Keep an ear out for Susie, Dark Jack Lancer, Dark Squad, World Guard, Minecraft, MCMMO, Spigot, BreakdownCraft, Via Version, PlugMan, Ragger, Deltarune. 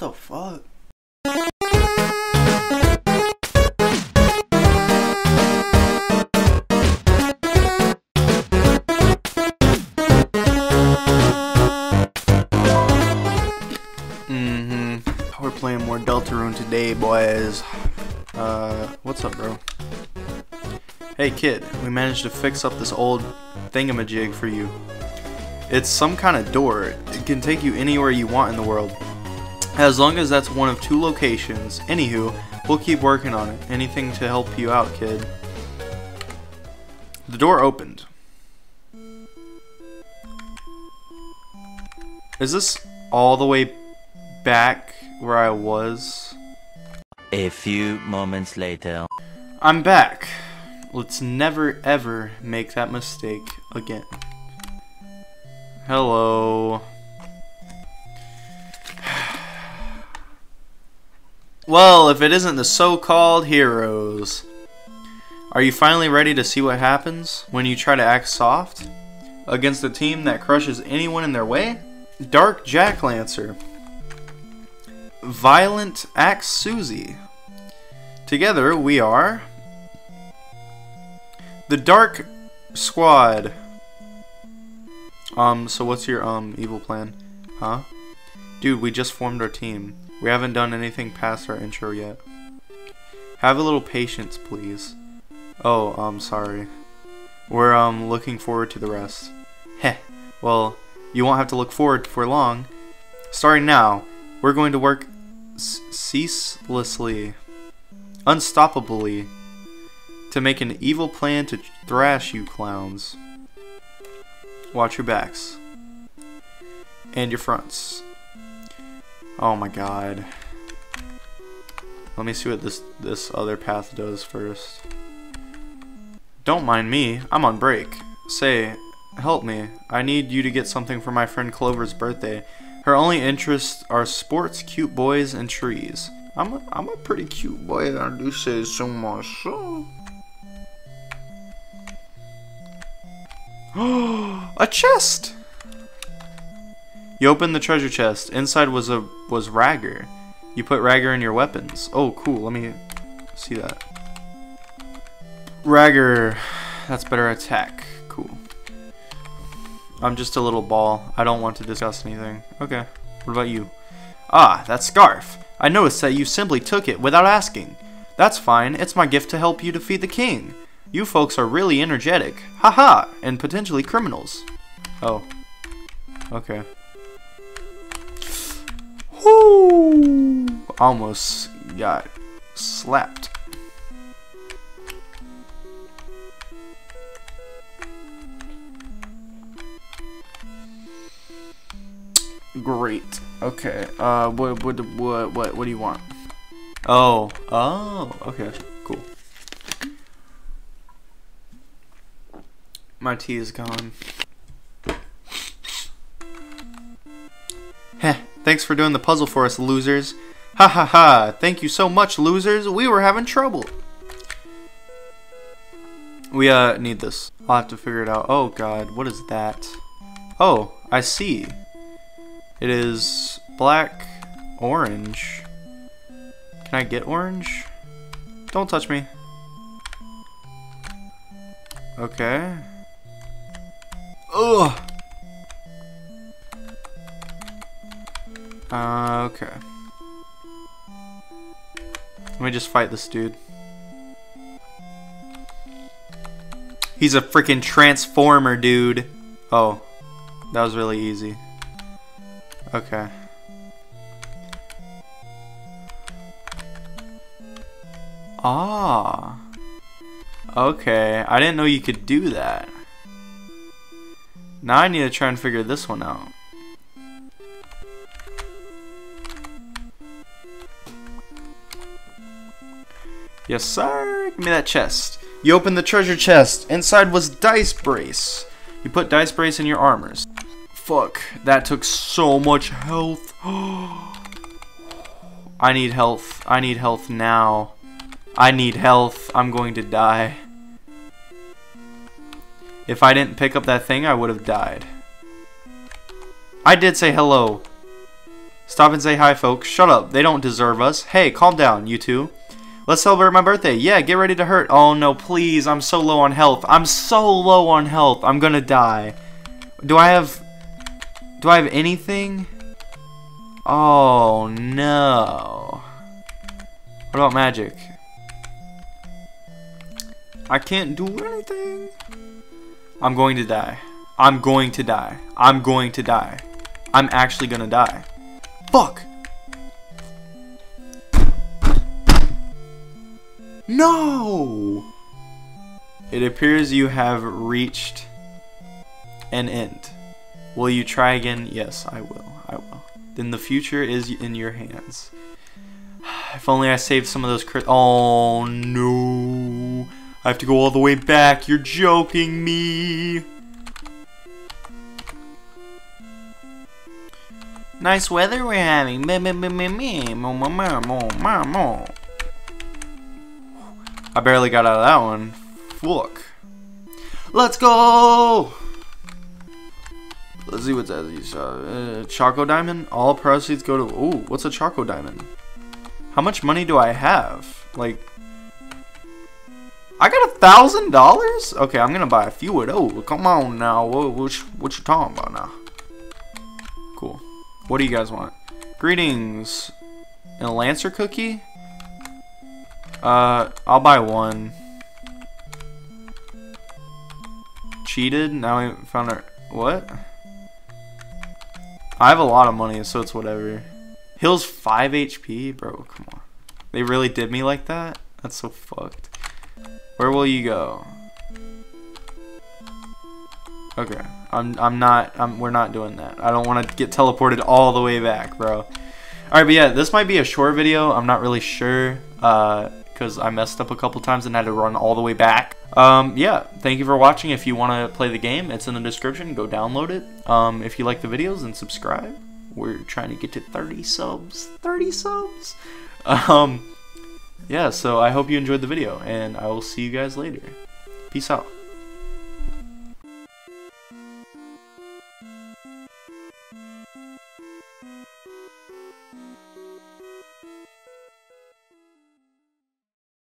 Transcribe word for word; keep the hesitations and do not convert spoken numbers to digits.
the fuck? Mm-hmm. We're playing more Deltarune today, boys. Uh, what's up, bro? Hey, kid. We managed to fix up this old thingamajig for you. It's some kind of door. It can take you anywhere you want in the world. As long as that's one of two locations. Anywho, we'll keep working on it. Anything to help you out, kid. The door opened. Is this all the way back where I was? A few moments later. I'm back. Let's never ever make that mistake again. Hello. Well, if it isn't the so-called heroes. Are you finally ready to see what happens when you try to act soft? Against a team that crushes anyone in their way? Dark Jack Lancer. Violent Axe Susie. Together we are... the Dark Squad. Um, so what's your, um, evil plan? Huh? Dude, we just formed our team. We haven't done anything past our intro yet. Have a little patience, please. Oh, um, sorry. We're, um, looking forward to the rest. Heh. Well, you won't have to look forward for long. Starting now, we're going to work ceaselessly, unstoppably, to make an evil plan to thrash you clowns. Watch your backs. And your fronts. Oh my god. Let me see what this, this other path does first. Don't mind me, I'm on break. Say, help me. I need you to get something for my friend Clover's birthday. Her only interests are sports, cute boys, and trees. I'm a, I'm a pretty cute boy, I do say so myself. A chest! You opened the treasure chest. Inside was a was Ragger. You put Ragger in your weapons. Oh, cool. Let me see that. Ragger. That's better attack. Cool. I'm just a little ball. I don't want to discuss anything. Okay. What about you? Ah, that scarf. I noticed that you simply took it without asking. That's fine. It's my gift to help you defeat the king. You folks are really energetic. Haha! And potentially criminals. Oh. Okay. Whoo! Almost got slapped. Great. Okay. Uh, what, what, what, what, what do you want? Oh. Oh. Okay. Cool. My tea is gone. Heh, thanks for doing the puzzle for us, losers. Ha ha ha, thank you so much, losers. We were having trouble. We, uh, need this. I'll have to figure it out. Oh, God, what is that? Oh, I see. It is black, orange. Can I get orange? Don't touch me. Okay. Ugh. Uh, okay. Let me just fight this dude. He's a freaking transformer, dude. Oh, that was really easy. Okay. Ah. Okay, I didn't know you could do that. Now I need to try and figure this one out. Yes, sir. Give me that chest. You opened the treasure chest. Inside was Dice Brace. You put Dice Brace in your armors. Fuck. That took so much health. I need health. I need health now. I need health. I'm going to die. If I didn't pick up that thing, I would have died. I did say hello. Stop and say hi, folks. Shut up. They don't deserve us. Hey, calm down, you two. Let's celebrate my birthday. Yeah, get ready to hurt. Oh, no, please. I'm so low on health. I'm so low on health. I'm gonna die. Do I have... Do I have anything? Oh, no. What about magic? I can't do anything. I'm going to die. I'm going to die. I'm going to die. I'm actually gonna die. Fuck! No! It appears you have reached an end. Will you try again? Yes, I will. I will. Then the future is in your hands. If only I saved some of those crit- Oh no! I have to go all the way back. You're joking me! Nice weather we're having. I barely got out of that one. Fuck. Let's go! Let's see what's at these. Uh, Choco Diamond? All proceeds go to... Ooh, what's a Choco Diamond? How much money do I have? Like... I got a thousand dollars? Okay, I'm gonna buy a few of those. Come on now. What, what, what you talking about now? Cool. What do you guys want? Greetings. And a Lancer cookie? Uh, I'll buy one. Cheated? Now I found our... What? I have a lot of money, so it's whatever. Heals five H P? Bro, come on. They really did me like that? That's so fucked. Where will you go? Okay, I'm, I'm not, I'm, we're not doing that. I don't want to get teleported all the way back, bro. Alright, but yeah, this might be a short video. I'm not really sure, because uh, I messed up a couple times and had to run all the way back. Um, yeah, thank you for watching. If you want to play the game, it's in the description. Go download it. Um, if you like the videos, then subscribe. We're trying to get to thirty subs. thirty subs? Um, yeah, so I hope you enjoyed the video, and I will see you guys later. Peace out.